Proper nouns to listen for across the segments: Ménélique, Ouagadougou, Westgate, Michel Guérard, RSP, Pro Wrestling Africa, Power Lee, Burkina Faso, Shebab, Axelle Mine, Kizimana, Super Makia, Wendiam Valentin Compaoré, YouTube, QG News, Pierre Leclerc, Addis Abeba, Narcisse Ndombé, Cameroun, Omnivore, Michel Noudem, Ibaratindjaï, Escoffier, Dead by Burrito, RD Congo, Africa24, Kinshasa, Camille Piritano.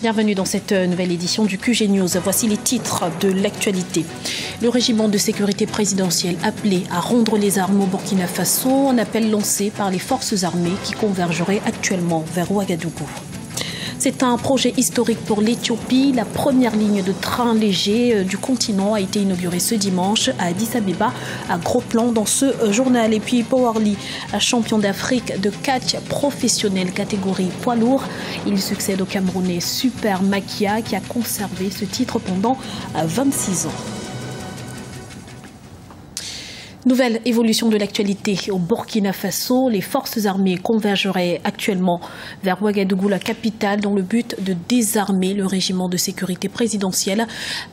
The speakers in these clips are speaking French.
Bienvenue dans cette nouvelle édition du QG News. Voici les titres de l'actualité. Le régiment de sécurité présidentielle appelé à rendre les armes au Burkina Faso, un appel lancé par les forces armées qui convergeraient actuellement vers Ouagadougou. C'est un projet historique pour l'Éthiopie. La première ligne de train léger du continent a été inaugurée ce dimanche à Addis Abeba. Un gros plan dans ce journal. Et puis Power Lee, champion d'Afrique de catch professionnel catégorie poids lourd. Il succède au Camerounais Super Makia qui a conservé ce titre pendant 26 ans. Nouvelle évolution de l'actualité au Burkina Faso. Les forces armées convergeraient actuellement vers Ouagadougou, la capitale, dans le but de désarmer le régiment de sécurité présidentielle.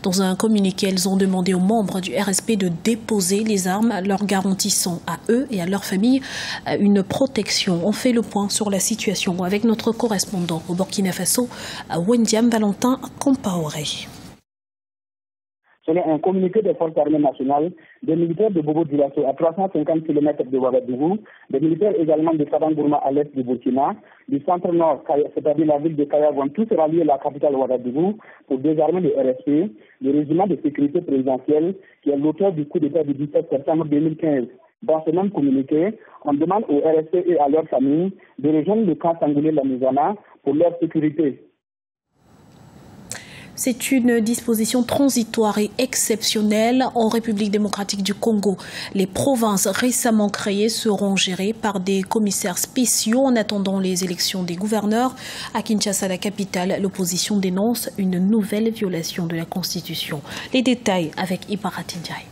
Dans un communiqué, elles ont demandé aux membres du RSP de déposer les armes, leur garantissant à eux et à leurs familles une protection. On fait le point sur la situation avec notre correspondant au Burkina Faso, Wendiam Valentin Compaoré. Selon un communiqué des forces armées nationales, des militaires de Bobo-Dioulasso à 350 km de Ouagadougou, des militaires également de Kabangourma à l'est du Burkina, du centre-nord, c'est-à-dire la ville de Kaya, vont tous rallier la capitale Ouagadougou pour désarmer le RSP, le régiment de sécurité présidentielle, qui est l'auteur du coup d'État du 17 septembre 2015. Dans ce même communiqué, on demande au RSP et à leurs familles de rejoindre le camp sangoulé de la Mizana pour leur sécurité. C'est une disposition transitoire et exceptionnelle en République démocratique du Congo. Les provinces récemment créées seront gérées par des commissaires spéciaux en attendant les élections des gouverneurs. À Kinshasa, la capitale, l'opposition dénonce une nouvelle violation de la Constitution. Les détails avec Ibaratindjaï.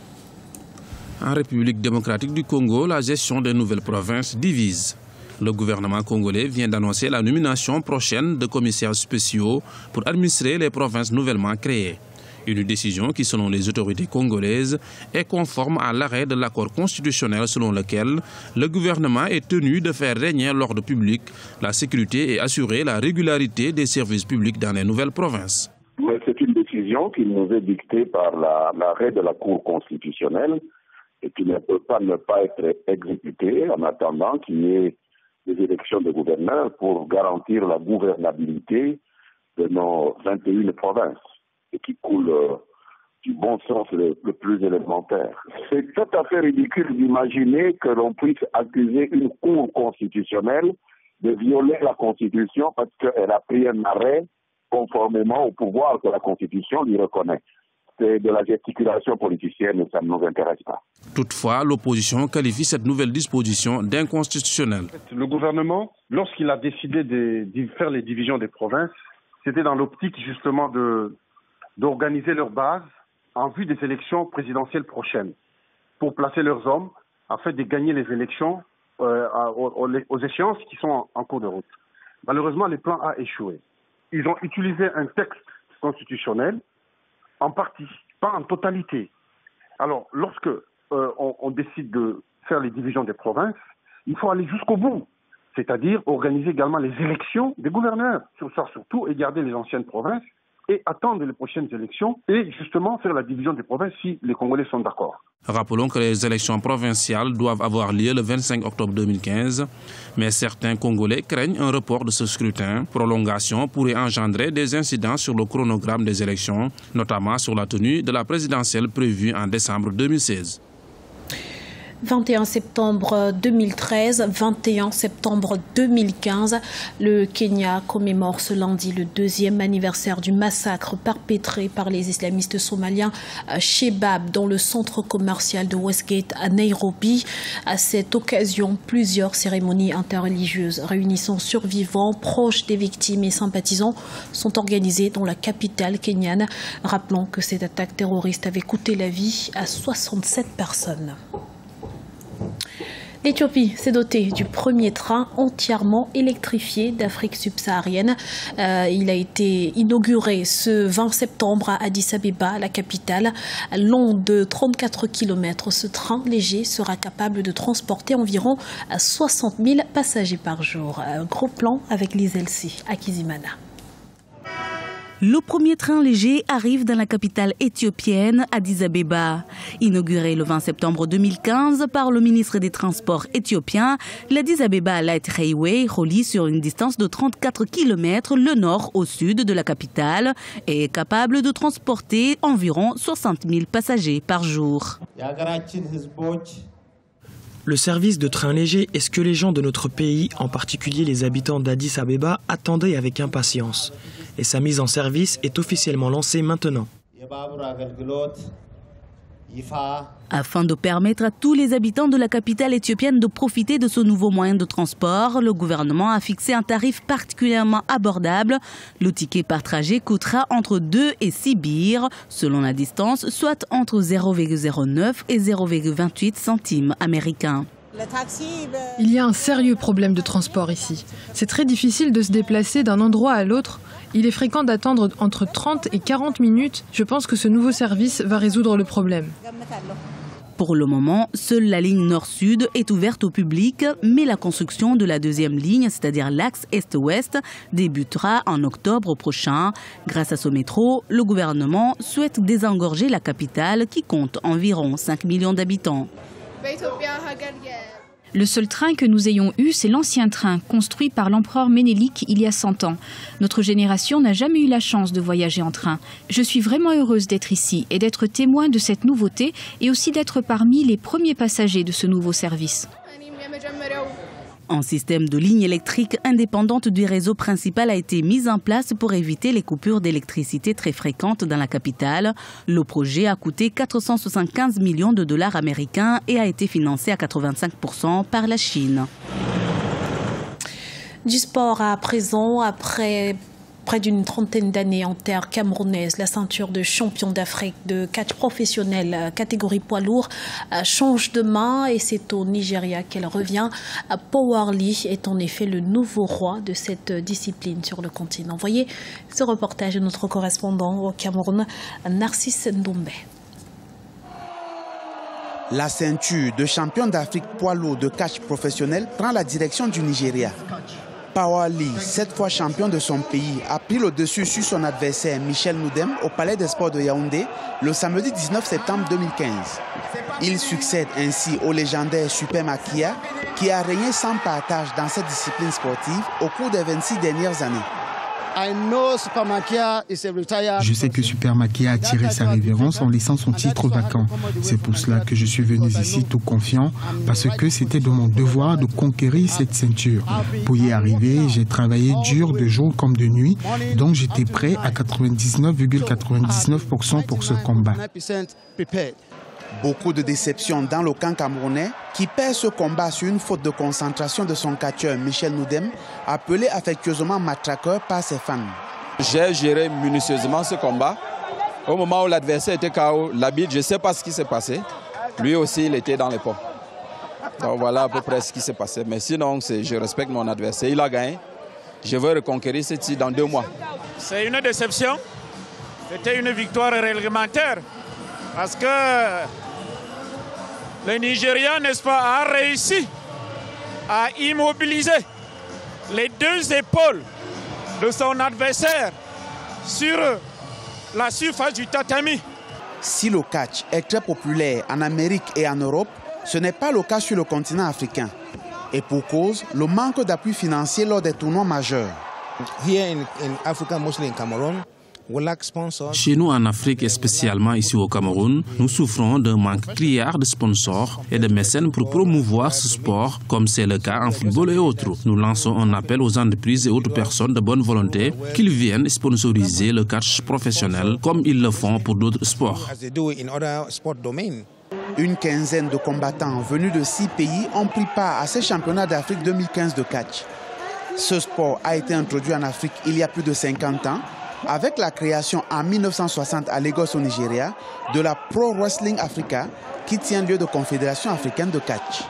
En République démocratique du Congo, la gestion des nouvelles provinces divise. Le gouvernement congolais vient d'annoncer la nomination prochaine de commissaires spéciaux pour administrer les provinces nouvellement créées. Une décision qui, selon les autorités congolaises, est conforme à l'arrêt de l'accord constitutionnel selon lequel le gouvernement est tenu de faire régner l'ordre public, la sécurité et assurer la régularité des services publics dans les nouvelles provinces. Mais c'est une décision qui nous est dictée par l'arrêt de la Cour constitutionnelle et qui ne peut pas ne pas être exécutée en attendant qu'il y ait des élections de gouverneurs pour garantir la gouvernabilité de nos 21 provinces et qui coule du bon sens le plus élémentaire. C'est tout à fait ridicule d'imaginer que l'on puisse accuser une cour constitutionnelle de violer la Constitution parce qu'elle a pris un arrêt conformément au pouvoir que la Constitution lui reconnaît. C'est de la gesticulation politicienne et ça ne nous intéresse pas. Toutefois, l'opposition qualifie cette nouvelle disposition d'inconstitutionnelle. Le gouvernement, lorsqu'il a décidé de faire les divisions des provinces, c'était dans l'optique justement d'organiser leur base en vue des élections présidentielles prochaines, pour placer leurs hommes afin de gagner les élections aux échéances qui sont en cours de route. Malheureusement, le plan a échoué. Ils ont utilisé un texte constitutionnel en partie, pas en totalité. Alors, lorsque on décide de faire les divisions des provinces, il faut aller jusqu'au bout, c'est-à-dire organiser également les élections des gouverneurs, sur ça surtout, et garder les anciennes provinces, et attendre les prochaines élections, et justement faire la division des provinces si les Congolais sont d'accord. Rappelons que les élections provinciales doivent avoir lieu le 25 octobre 2015, mais certains Congolais craignent un report de ce scrutin. Prolongation pourrait engendrer des incidents sur le chronogramme des élections, notamment sur la tenue de la présidentielle prévue en décembre 2016. 21 septembre 2013, 21 septembre 2015, le Kenya commémore ce lundi le deuxième anniversaire du massacre perpétré par les islamistes somaliens Shebab dans le centre commercial de Westgate à Nairobi. À cette occasion, plusieurs cérémonies interreligieuses réunissant survivants, proches des victimes et sympathisants sont organisées dans la capitale kenyane. Rappelons que cette attaque terroriste avait coûté la vie à 67 personnes. L'Éthiopie s'est dotée du premier train entièrement électrifié d'Afrique subsaharienne. Il a été inauguré ce 20 septembre à Addis Abeba, la capitale. Long de 34 km, ce train léger sera capable de transporter environ 60 000 passagers par jour. Un gros plan avec les LC à Kizimana. Le premier train léger arrive dans la capitale éthiopienne, Addis Abeba. Inauguré le 20 septembre 2015 par le ministre des Transports éthiopien, l'Addis Abeba Light Railway relie sur une distance de 34 km le nord au sud de la capitale et est capable de transporter environ 60 000 passagers par jour. Le service de train léger est ce que les gens de notre pays, en particulier les habitants d'Addis Abeba, attendaient avec impatience. Et sa mise en service est officiellement lancée maintenant. Afin de permettre à tous les habitants de la capitale éthiopienne de profiter de ce nouveau moyen de transport, le gouvernement a fixé un tarif particulièrement abordable. Le ticket par trajet coûtera entre 2 et 6 birres, selon la distance, soit entre 0,09 et 0,28 centimes américains. Il y a un sérieux problème de transport ici. C'est très difficile de se déplacer d'un endroit à l'autre. Il est fréquent d'attendre entre 30 et 40 minutes. Je pense que ce nouveau service va résoudre le problème. Pour le moment, seule la ligne nord-sud est ouverte au public, mais la construction de la deuxième ligne, c'est-à-dire l'axe est-ouest, débutera en octobre prochain. Grâce à ce métro, le gouvernement souhaite désengorger la capitale qui compte environ 5 millions d'habitants. Le seul train que nous ayons eu, c'est l'ancien train, construit par l'empereur Ménélique il y a 100 ans. Notre génération n'a jamais eu la chance de voyager en train. Je suis vraiment heureuse d'être ici et d'être témoin de cette nouveauté et aussi d'être parmi les premiers passagers de ce nouveau service. Un système de lignes électriques indépendantes du réseau principal a été mis en place pour éviter les coupures d'électricité très fréquentes dans la capitale. Le projet a coûté 475 millions de dollars américains et a été financé à 85% par la Chine. Du sport à présent, après près d'une trentaine d'années en terre camerounaise, la ceinture de champion d'Afrique de catch professionnel catégorie poids lourd change de main et c'est au Nigeria qu'elle revient. Power Lee est en effet le nouveau roi de cette discipline sur le continent. Voyez ce reportage de notre correspondant au Cameroun, Narcisse Ndombé. La ceinture de champion d'Afrique poids lourd de catch professionnel prend la direction du Nigeria. Power Lee, 7 fois champion de son pays, a pris le dessus sur son adversaire Michel Noudem au Palais des Sports de Yaoundé le samedi 19 septembre 2015. Il succède ainsi au légendaire Super Makia qui a régné sans partage dans cette discipline sportive au cours des 26 dernières années. Je sais que Super Makia a tiré sa révérence en laissant son titre vacant. C'est pour cela que je suis venu ici tout confiant, parce que c'était de mon devoir de conquérir cette ceinture. Pour y arriver, j'ai travaillé dur de jour comme de nuit, donc j'étais prêt à 99,99% pour ce combat. Beaucoup de déceptions dans le camp camerounais qui perd ce combat sur une faute de concentration de son catcheur Michel Noudem, appelé affectueusement matraqueur par ses fans. J'ai géré minutieusement ce combat. Au moment où l'adversaire était KO, l'arbitre, je ne sais pas ce qui s'est passé. Lui aussi, il était dans les pots. Donc voilà à peu près ce qui s'est passé. Mais sinon, je respecte mon adversaire. Il a gagné. Je veux reconquérir ce titre dans 2 mois. C'est une déception. C'était une victoire réglementaire. Parce que le Nigeria, n'est-ce pas, a réussi à immobiliser les 2 épaules de son adversaire sur la surface du tatami. Si le catch est très populaire en Amérique et en Europe, ce n'est pas le cas sur le continent africain. Et pour cause, le manque d'appui financier lors des tournois majeurs. Here in Africa, mostly in Cameroon. Chez nous en Afrique et spécialement ici au Cameroun, nous souffrons d'un manque criard de sponsors et de mécènes pour promouvoir ce sport, comme c'est le cas en football et autres. Nous lançons un appel aux entreprises et autres personnes de bonne volonté qu'ils viennent sponsoriser le catch professionnel comme ils le font pour d'autres sports. Une quinzaine de combattants venus de 6 pays ont pris part à ces championnats d'Afrique 2015 de catch. Ce sport a été introduit en Afrique il y a plus de 50 ans. Avec la création en 1960 à Lagos au Nigeria de la Pro Wrestling Africa qui tient lieu de Confédération africaine de catch.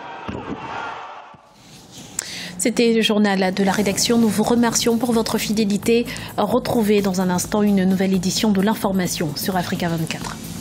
C'était le journal de la rédaction. Nous vous remercions pour votre fidélité. Retrouvez dans un instant une nouvelle édition de l'information sur Africa24.